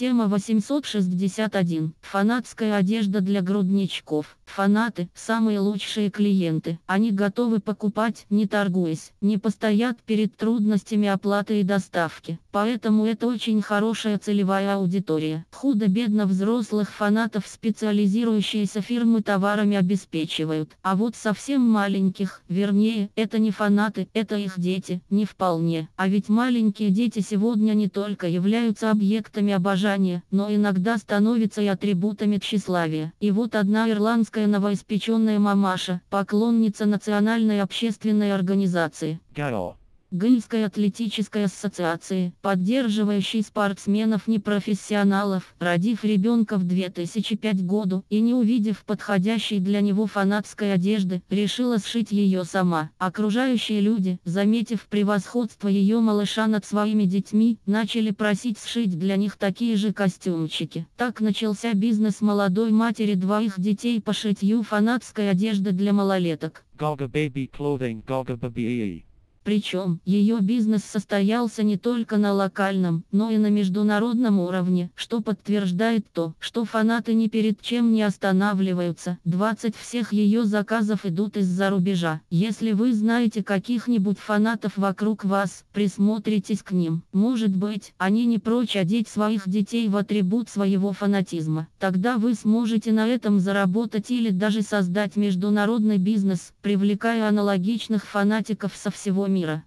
Тема 861. Фанатская одежда для грудничков. Фанаты – самые лучшие клиенты. Они готовы покупать, не торгуясь, не постоят перед трудностями оплаты и доставки. Поэтому это очень хорошая целевая аудитория. Худо-бедно взрослых фанатов специализирующиеся фирмы товарами обеспечивают. А вот совсем маленьких, вернее, это не фанаты, это их дети, не вполне. А ведь маленькие дети сегодня не только являются объектами обожания, но иногда становятся и атрибутами тщеславия. И вот одна ирландская новоиспеченная мамаша, поклонница национальной общественной организации Гаро, Гельской атлетической ассоциации, поддерживающей спортсменов-непрофессионалов, родив ребенка в 2005 году и не увидев подходящей для него фанатской одежды, решила сшить ее сама. Окружающие люди, заметив превосходство ее малыша над своими детьми, начали просить сшить для них такие же костюмчики. Так начался бизнес молодой матери двоих детей по шитью фанатской одежды для малолеток. GoGa Baby Clothing, GoGa Baby. Причем, ее бизнес состоялся не только на локальном, но и на международном уровне, что подтверждает то, что фанаты ни перед чем не останавливаются. 20% всех ее заказов идут из-за рубежа. Если вы знаете каких-нибудь фанатов вокруг вас, присмотритесь к ним. Может быть, они не прочь одеть своих детей в атрибут своего фанатизма. Тогда вы сможете на этом заработать или даже создать международный бизнес, привлекая аналогичных фанатиков со всего мира.